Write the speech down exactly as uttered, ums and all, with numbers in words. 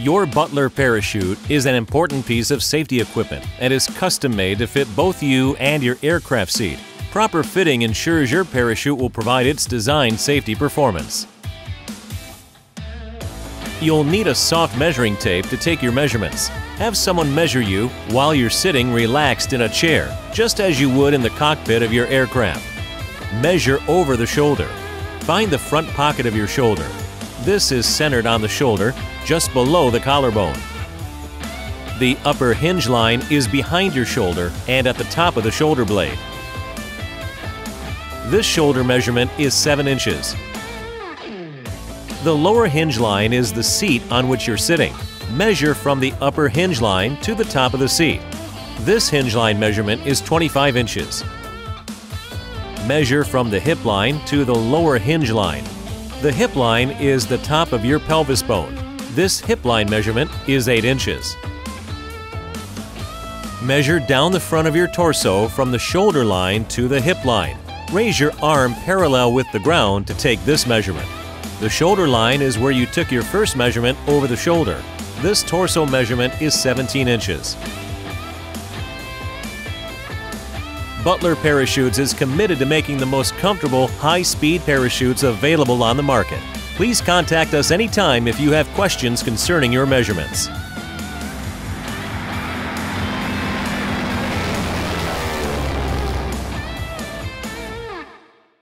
Your Butler Parachute is an important piece of safety equipment and is custom-made to fit both you and your aircraft seat. Proper fitting ensures your parachute will provide its designed safety performance. You'll need a soft measuring tape to take your measurements. Have someone measure you while you're sitting relaxed in a chair, just as you would in the cockpit of your aircraft. Measure over the shoulder. Find the front pocket of your shoulder. This is centered on the shoulder, just below the collarbone. The upper hinge line is behind your shoulder and at the top of the shoulder blade. This shoulder measurement is seven inches. The lower hinge line is the seat on which you're sitting. Measure from the upper hinge line to the top of the seat. This hinge line measurement is twenty-five inches. Measure from the hip line to the lower hinge line. The hip line is the top of your pelvis bone. This hip line measurement is eight inches. Measure down the front of your torso from the shoulder line to the hip line. Raise your arm parallel with the ground to take this measurement. The shoulder line is where you took your first measurement over the shoulder. This torso measurement is seventeen inches. Butler Parachutes is committed to making the most comfortable, high-speed parachutes available on the market. Please contact us anytime if you have questions concerning your measurements.